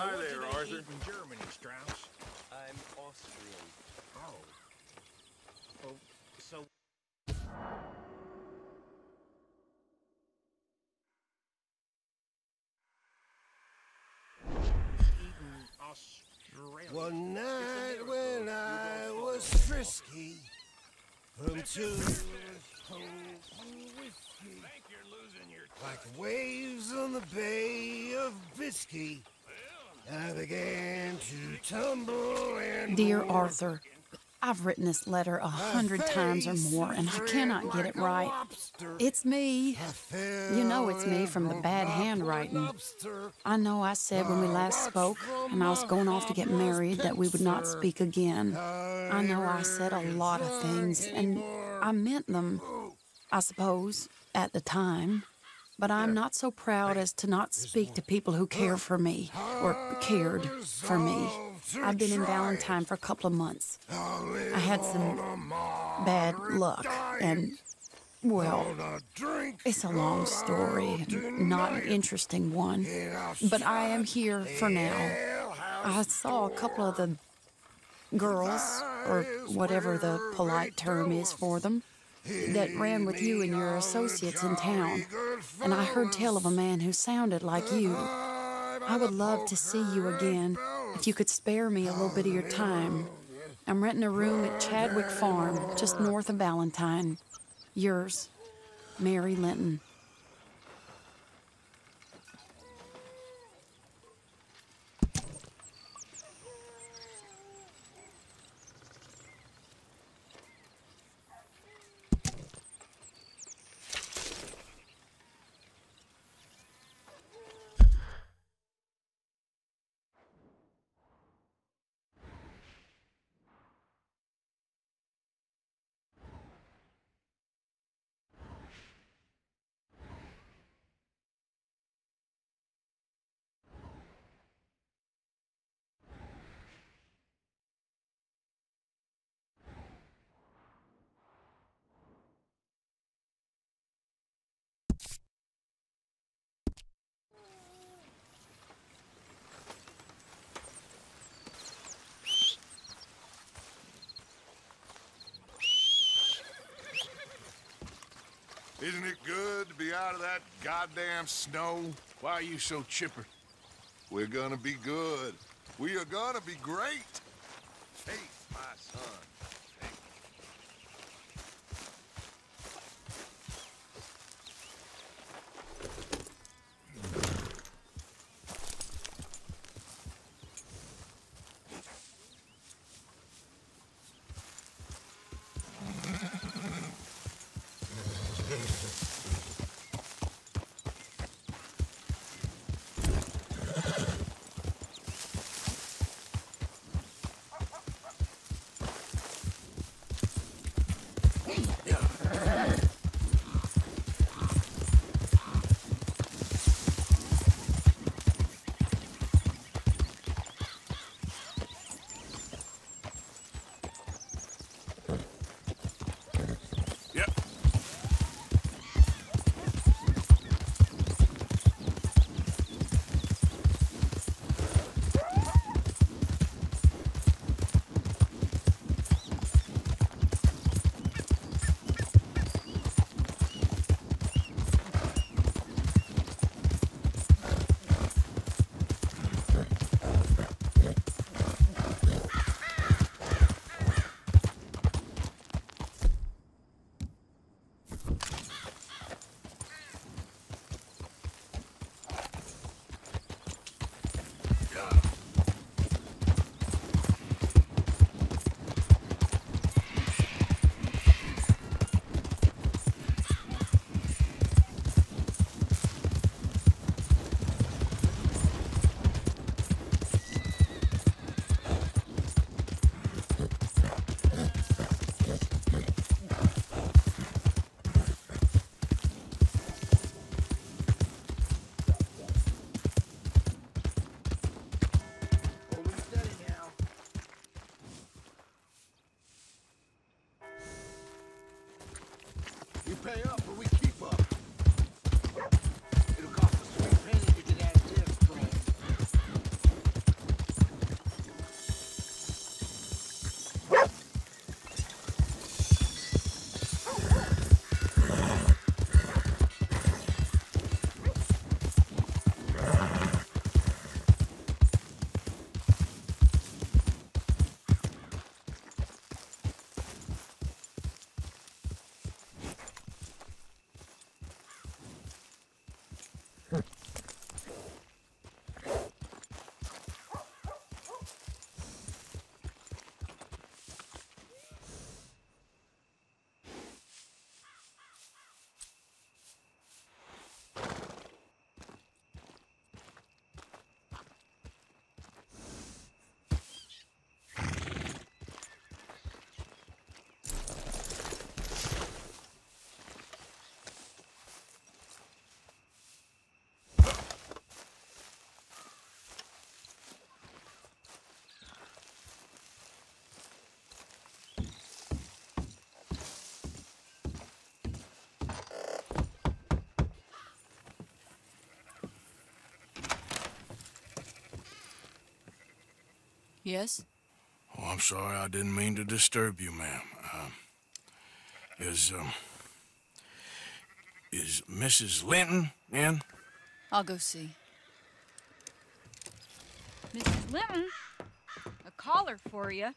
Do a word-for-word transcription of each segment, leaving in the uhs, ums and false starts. Hi what there, Arthur. In Germany, Strauss. I'm Austrian. Oh. Oh, so. Australia. One night when I was frisky, from two whiskey, like waves on the Bay of Biscay, I began to tumble and. Dear Arthur, I've written this letter a hundred times or more, and I cannot get it right. It's me. You know it's me from the bad handwriting. I know I said when we last spoke, and I was going off to get married, that we would not speak again. I know I said a lot of things, and I meant them, I suppose, at the time. But I'm not so proud as to not speak to people who care for me, or cared for me. I've been in Valentine for a couple of months. I had some bad luck, and, well, it's a long story, not an interesting one. But I am here for now. I saw a couple of the girls, or whatever the polite term is for them, that ran with you and your associates in town, and I heard tell of a man who sounded like you. I would love to see you again if you could spare me a little bit of your time. I'm renting a room at Chadwick Farm, just north of Valentine. Yours, Mary Linton. Isn't it good to be out of that goddamn snow? Why are you so chipper? We're gonna be good. We are gonna be great. Faith, my son. Pay up or we keep up. It'll cost us to be painted with an additive frame. Yes? Oh, I'm sorry. I didn't mean to disturb you, ma'am. Um, is, um, is Missus Linton in? I'll go see. Missus Linton? A caller for you.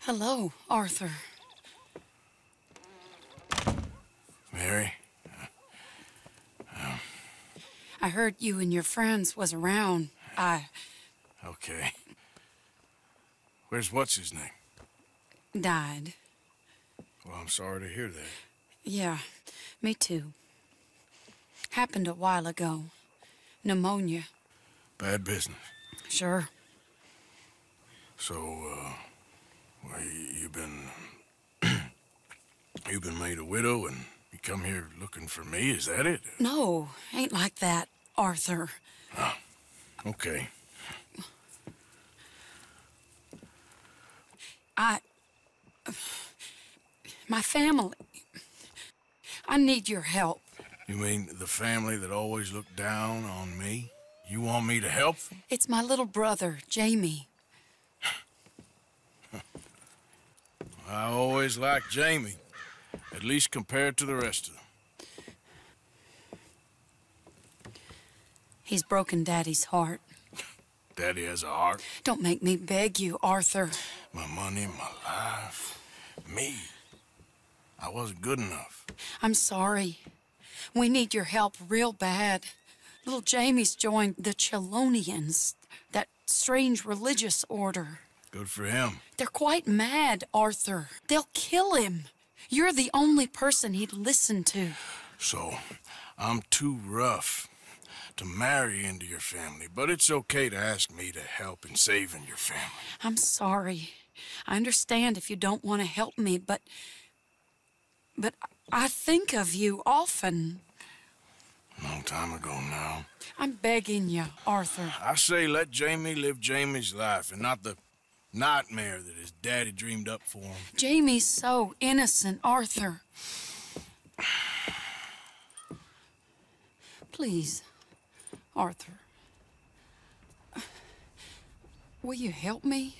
Hello, Arthur. Mary? Um, I heard you and your friends was around. I... Okay. Where's what's-his-name? Died. Well, I'm sorry to hear that. Yeah, me too. Happened a while ago. Pneumonia. Bad business. Sure. So, uh... Well, you've been, you've been made a widow and you come here looking for me, is that it? No, ain't like that, Arthur. Oh, okay. I, my family, I need your help. You mean the family that always looked down on me? You want me to help them? It's my little brother, Jamie. I always liked Jamie, at least compared to the rest of them. He's broken Daddy's heart. Daddy has a heart? Don't make me beg you, Arthur. My money, my life, me. I wasn't good enough. I'm sorry. We need your help real bad. Little Jamie's joined the Chelonians, that strange religious order. Good for him. They're quite mad, Arthur. They'll kill him. You're the only person he'd listen to. So, I'm too rough to marry into your family, but it's okay to ask me to help in saving your family. I'm sorry. I understand if you don't want to help me, but... But I think of you often. Long time ago now. I'm begging you, Arthur. I say let Jamie live Jamie's life and not the... nightmare that his daddy dreamed up for him. Jamie's so innocent, Arthur. Please, Arthur. Will you help me?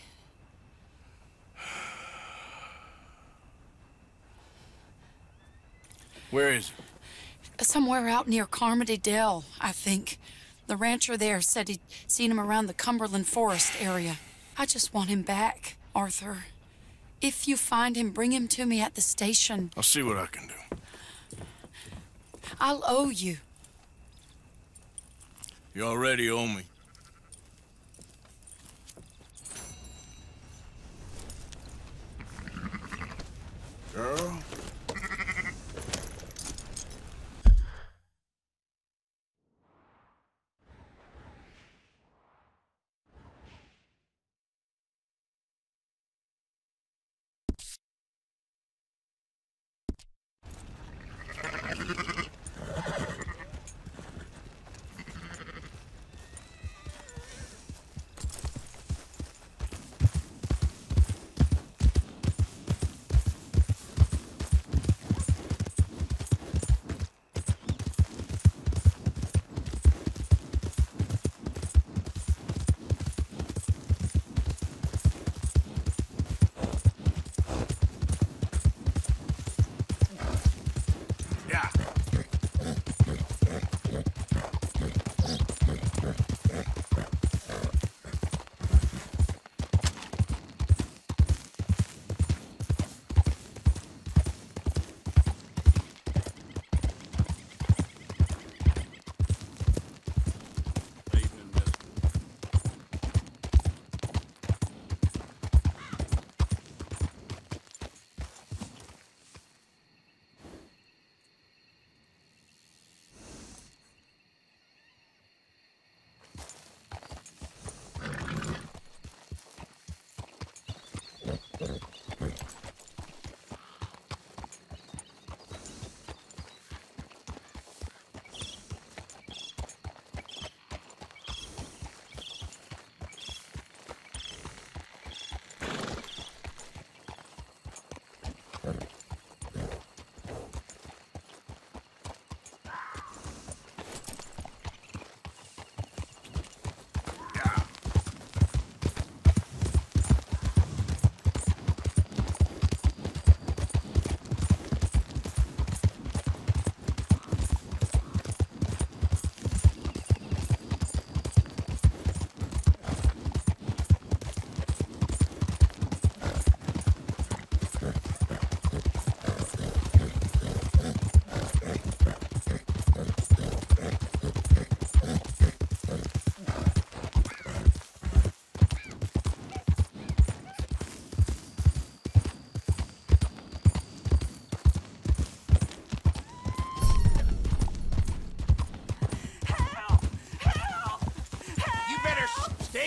Where is it? Somewhere out near Carmody Dell, I think. The rancher there said he'd seen him around the Cumberland Forest area. I just want him back, Arthur. If you find him, bring him to me at the station. I'll see what I can do. I'll owe you. You already owe me. Girl? Yeah.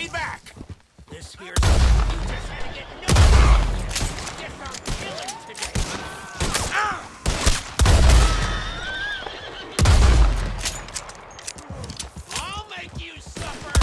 Stay back! This here's... You just had to get no one! Get our killing today! Ah! I'll make you suffer!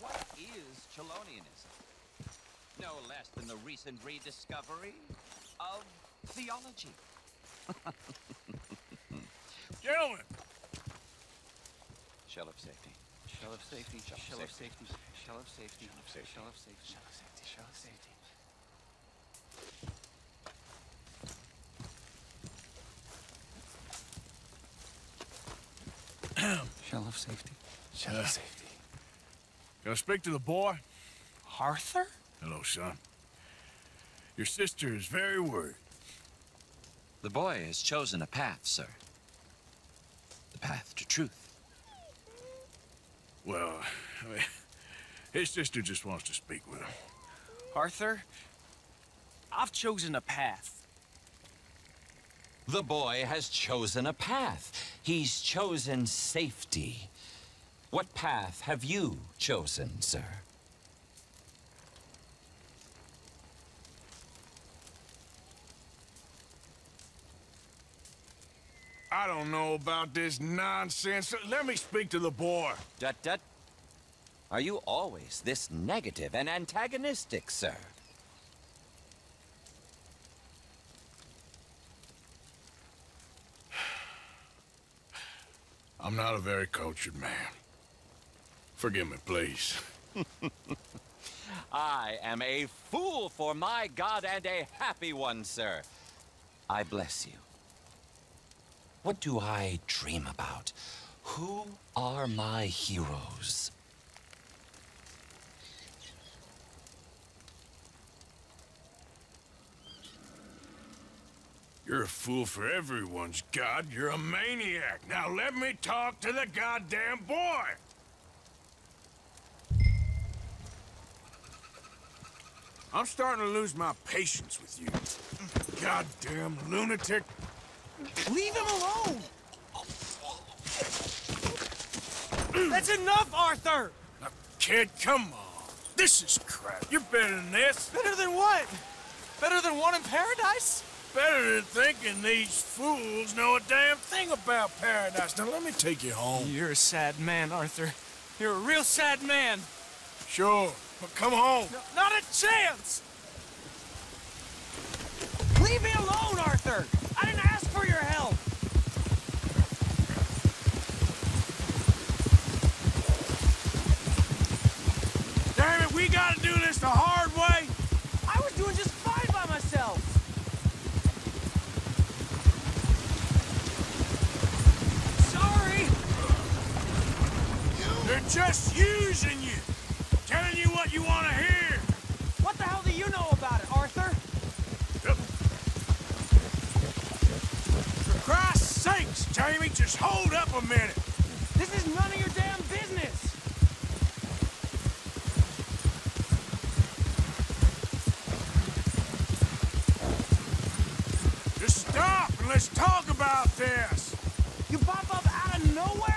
What is Chelonianism? No less than the recent rediscovery of theology. Gentlemen! Shell of safety. Shell of safety. Shell of safety. Shell of safety. Shell of safety. Shell of safety. Shell of safety. Shell of safety. Shell of safety. Gonna speak to the boy? Arthur? Hello, son. Your sister is very worried. The boy has chosen a path, sir. The path to truth. Well, I mean, his sister just wants to speak with him. Arthur, I've chosen a path. The boy has chosen a path. He's chosen safety. What path have you chosen, sir? I don't know about this nonsense. Let me speak to the boy. Dut, dut. Are you always this negative and antagonistic, sir? I'm not a very cultured man. Forgive me, please. I am a fool for my God, and a happy one, sir. I bless you. What do I dream about? Who are my heroes? You're a fool for everyone's God. You're a maniac. Now let me talk to the goddamn boy. I'm starting to lose my patience with you. Goddamn lunatic. Leave him alone. That's enough, Arthur. Now, kid, come on. This is crap. You're better than this. Better than what? Better than one in paradise? Better than thinking these fools know a damn thing about paradise. Now, let me take you home. You're a sad man, Arthur. You're a real sad man. Sure, but come home. No, not a chance! Leave me alone, Arthur! I didn't ask for your help! Damn it, we gotta do this the hard way! I was doing just fine by myself! They're just using you, telling you what you want to hear. What the hell do you know about it, Arthur? Yep. For Christ's sakes, Jamie, just hold up a minute. This is none of your damn business. Just stop and let's talk about this. You pop up out of nowhere?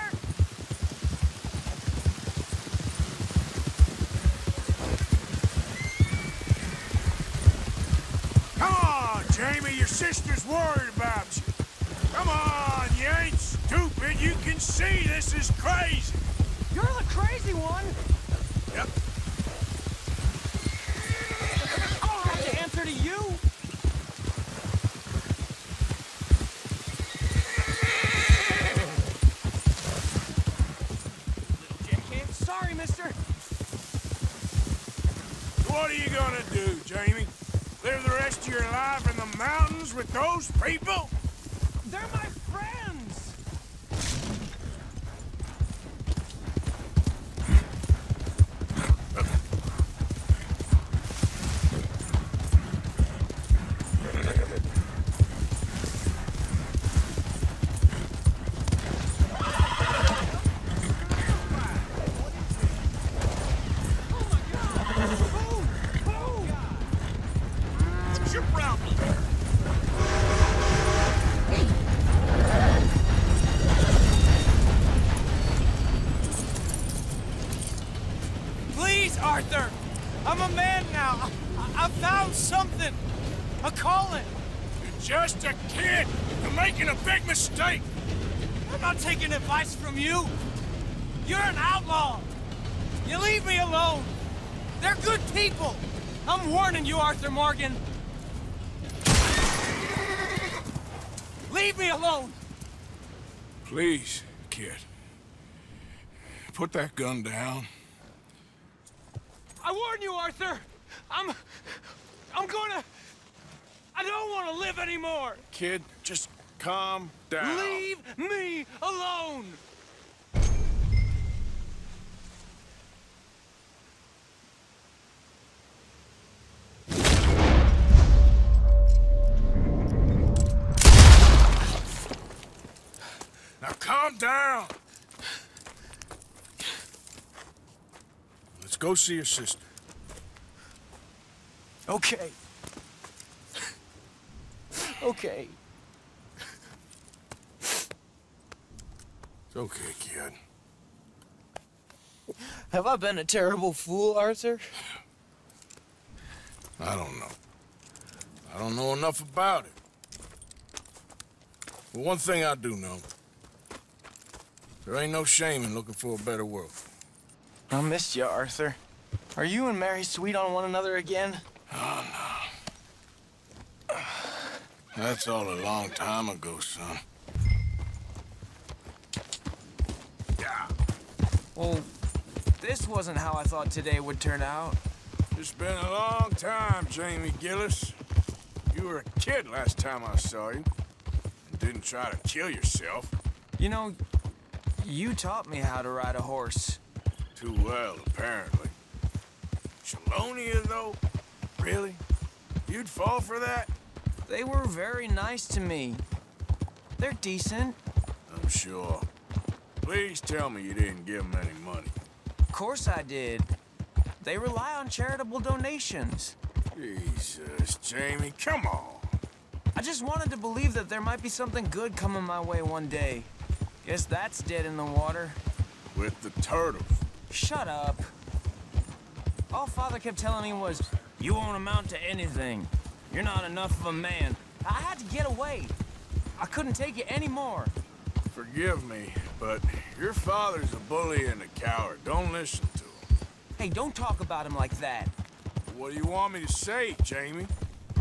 Jamie, your sister's worried about you. Come on, you ain't stupid. You can see this is crazy. You're the crazy one. Yep. I don't have to answer to you. Little dickhead. Sorry, mister. What are you gonna do, Jamie? Live the rest of your life in the mountains with those people? They're my friends! Just a kid! You're making a big mistake! I'm not taking advice from you! You're an outlaw! You leave me alone! They're good people! I'm warning you, Arthur Morgan! Leave me alone! Please, kid. Put that gun down. I warn you, Arthur! I'm... I'm gonna... I don't want to live anymore! Kid, just calm down. Leave me alone! Now calm down! Let's go see your sister. Okay. Okay. It's okay, kid. Have I been a terrible fool, Arthur? I don't know. I don't know enough about it. But one thing I do know, there ain't no shame in looking for a better world. I missed you, Arthur. Are you and Mary sweet on one another again? Oh, no. That's all a long time ago, son. Yeah. Well, This wasn't how I thought today would turn out. It's been a long time, Jamie Gillis. You were a kid last time I saw you. And didn't try to kill yourself. You know, you taught me how to ride a horse. Too well, apparently. Chelonia, though? Really? You'd fall for that? They were very nice to me. They're decent. I'm sure. Please tell me you didn't give them any money. Of course I did. They rely on charitable donations. Jesus, Jamie, come on. I just wanted to believe that there might be something good coming my way one day. Guess that's dead in the water. With the turtles. Shut up. All Father kept telling me was, you won't amount to anything. You're not enough of a man. I had to get away. I couldn't take it anymore. Forgive me, but your father's a bully and a coward. Don't listen to him. Hey, don't talk about him like that. What do you want me to say, Jamie?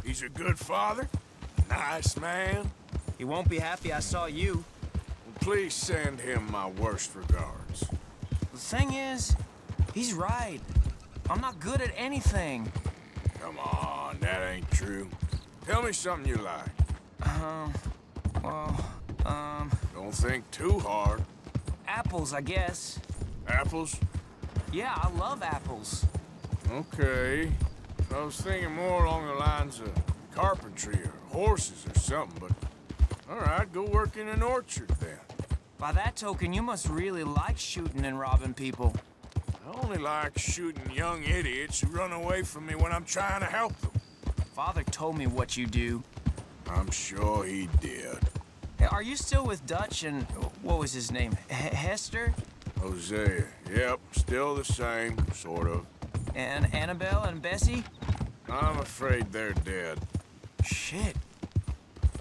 He's a good father, a nice man. He won't be happy I saw you. Well, please send him my worst regards. The thing is, he's right. I'm not good at anything. Come on, that ain't true. Tell me something you like. Um, well, um... Don't think too hard. Apples, I guess. Apples? Yeah, I love apples. Okay. I was thinking more along the lines of carpentry or horses or something, but... All right, go work in an orchard then. By that token, you must really like shooting and robbing people. I only like shooting young idiots who run away from me when I'm trying to help them. Father told me what you do. I'm sure he did. Hey, are you still with Dutch and... what was his name? H Hester? Hosea. Yep, still the same, sort of. And Annabelle and Bessie? I'm afraid they're dead. Shit.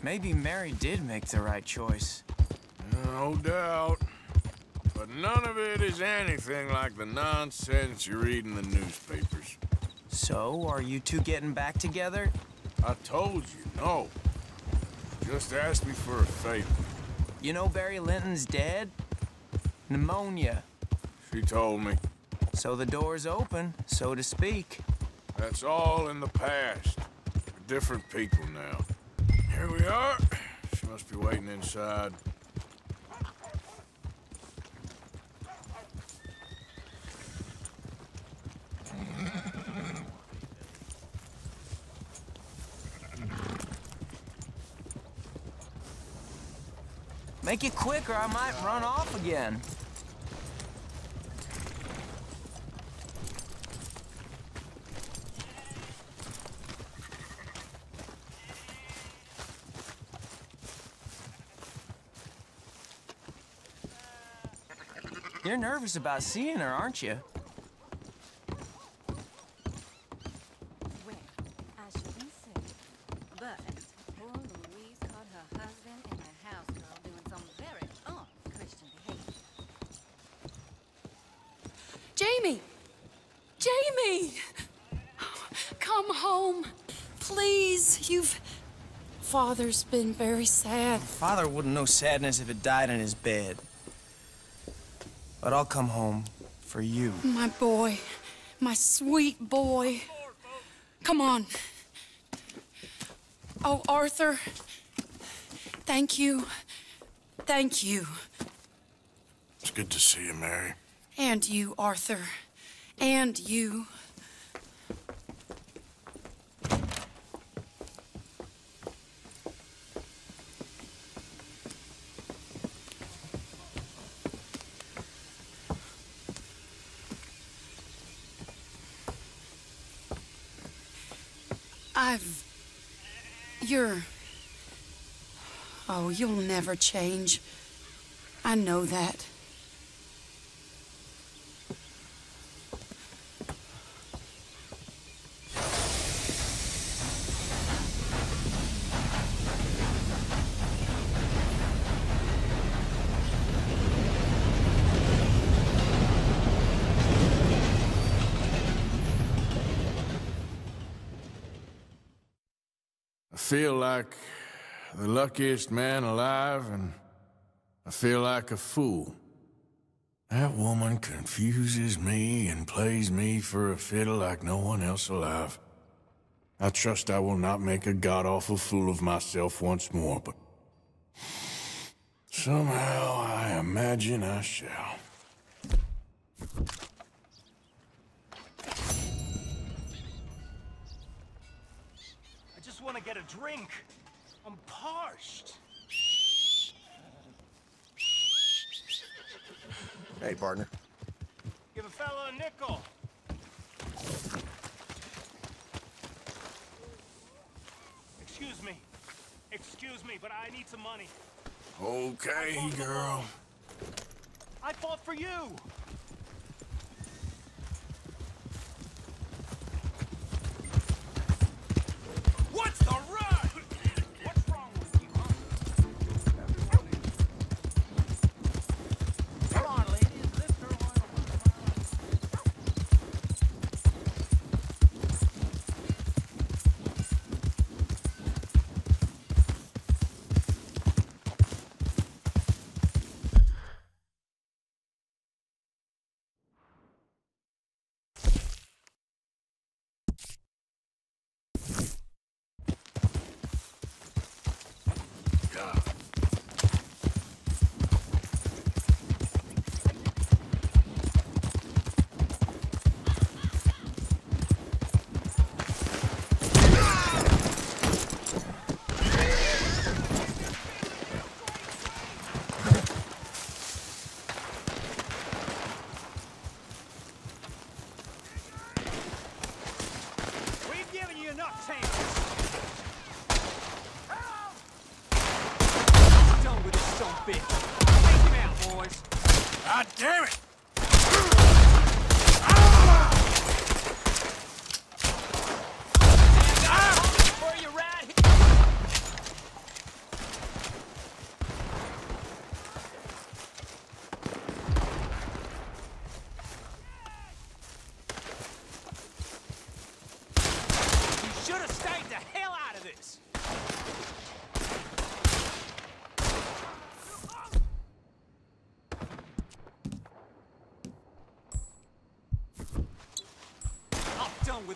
Maybe Mary did make the right choice. No doubt. But none of it is anything like the nonsense you read in the newspapers. So, are you two getting back together? I told you, no. Just ask me for a favor. You know Barry Linton's dead? Pneumonia. She told me. So the door's open, so to speak. That's all in the past. We're different people now. Here we are. She must be waiting inside. Make it quick or I might run off again. You're nervous about seeing her, aren't you? Father's been very sad. Father wouldn't know sadness if it died in his bed. But I'll come home for you. My boy. My sweet boy. Come on. Oh, Arthur. Thank you. Thank you. It's good to see you, Mary. And you, Arthur. And you. I've... You're... Oh, you'll never change. I know that. I feel like the luckiest man alive, and I feel like a fool. That woman confuses me and plays me for a fiddle like no one else alive. I trust I will not make a god-awful fool of myself once more, but somehow I imagine I shall. I just want to get a drink. I'm parched. Hey, partner. Give a fella a nickel. Excuse me. Excuse me, but I need some money. Okay, girl. I fought for you. What's the run? What's wrong with you, huh? Come on, ladies. Lift her with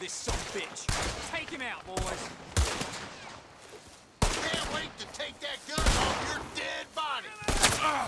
this son of a bitch. Take him out, boys. Can't wait to take that gun off your dead body. Uh.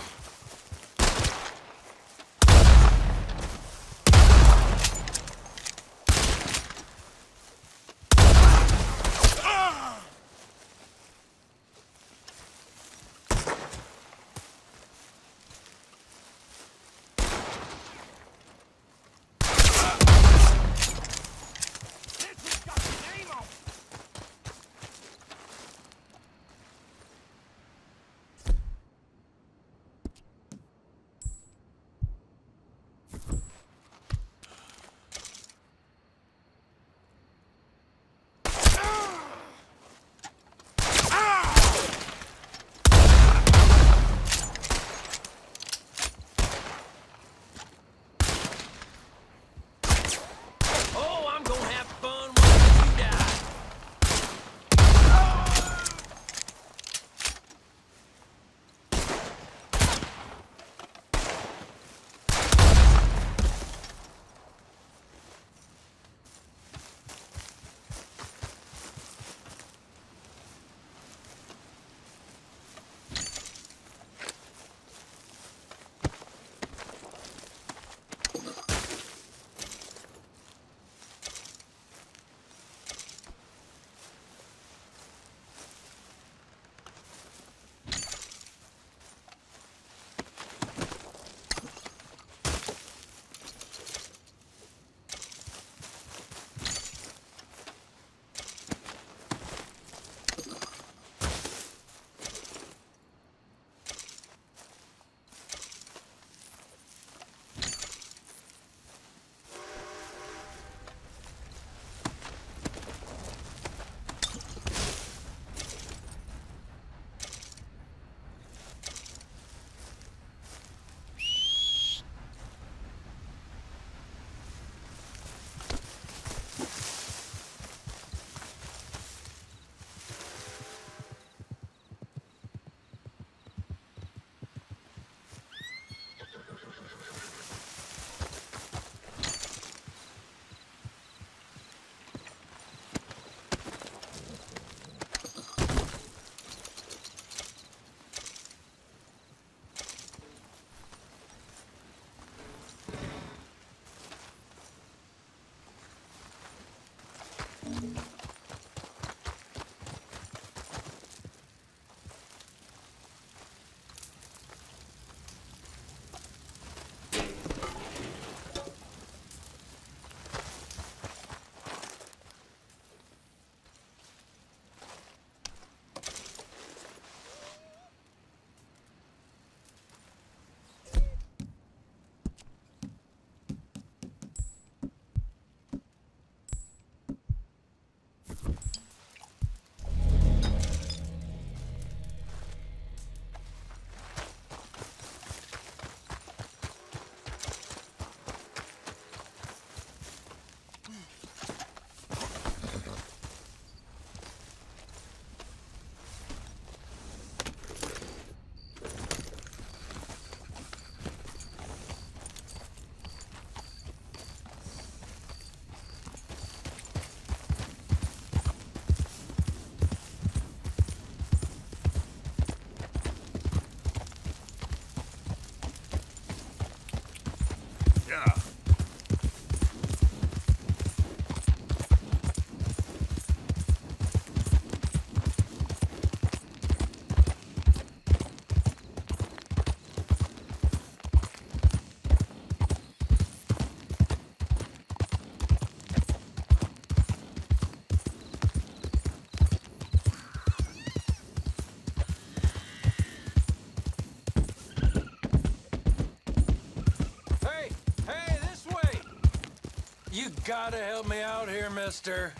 You gotta help me out here, mister.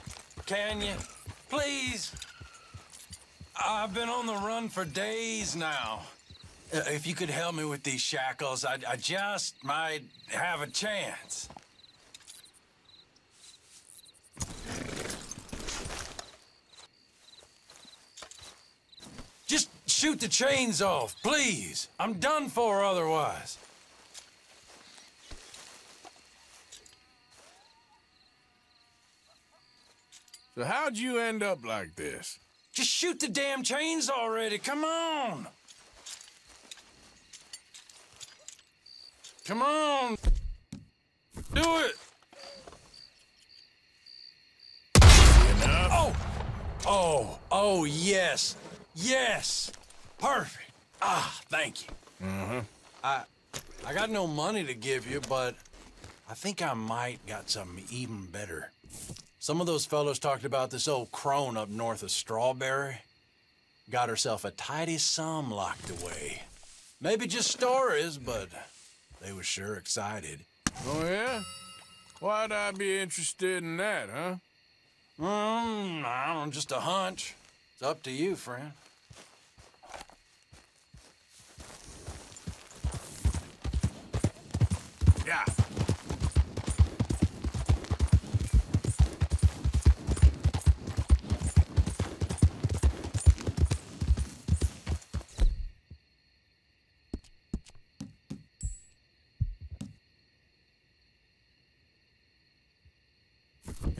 Can you? Please? I've been on the run for days now. Uh, if you could help me with these shackles, I, I just might have a chance. Just shoot the chains off, please. I'm done for otherwise. So how'd you end up like this? Just shoot the damn chains already, come on! Come on! Do it! Enough. Oh! Oh, oh, yes. Yes! Perfect! Ah, thank you. Mm-hmm. I, I got no money to give you, but I think I might got something even better. Some of those fellows talked about this old crone up north of Strawberry. Got herself a tidy sum locked away. Maybe just stories, but they were sure excited. Oh, yeah? Why'd I be interested in that, huh? Mm, I don't know, just a hunch. It's up to you, friend. Yeah.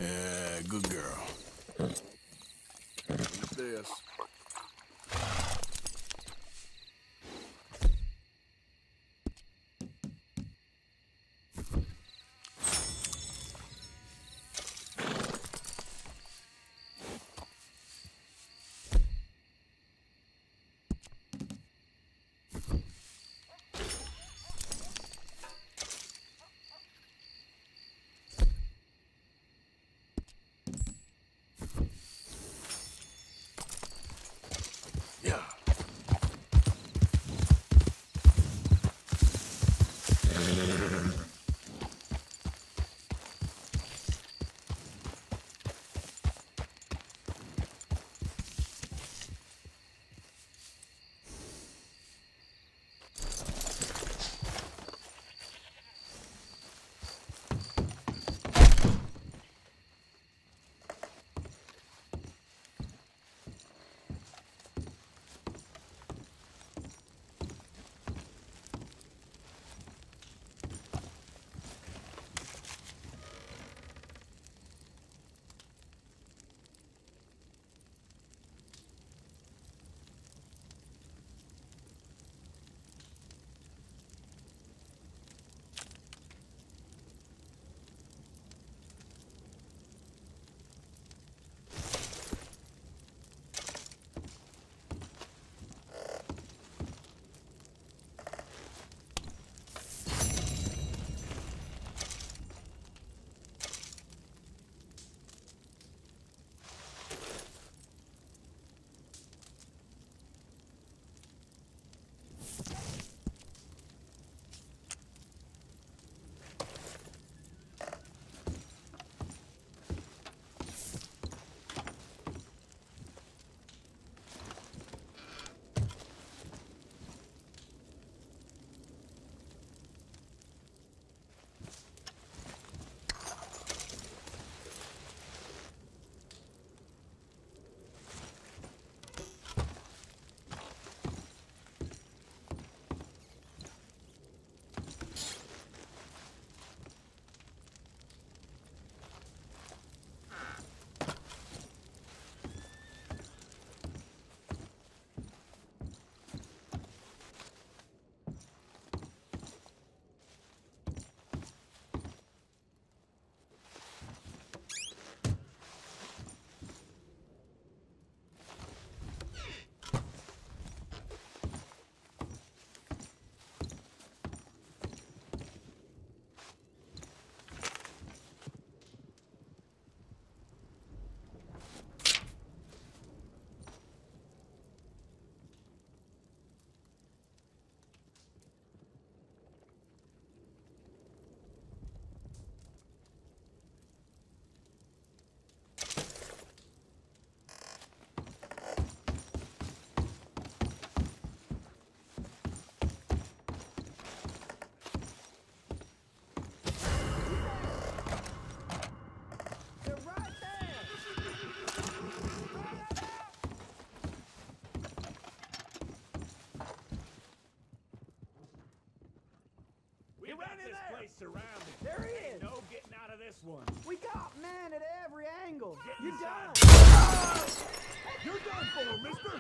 Yeah, good girl. Look at this. surrounded. There he is. No getting out of this one. We got men at every angle. Get You're inside. done. You're done for, mister.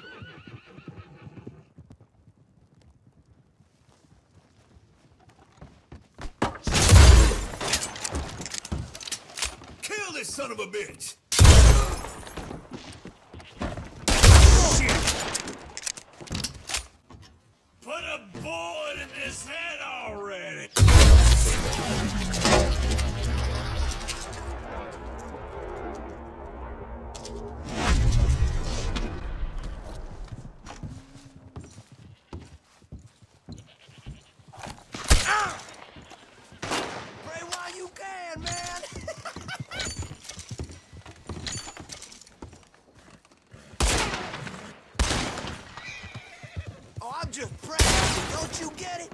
Kill this son of a bitch. Just practice, don't you get it?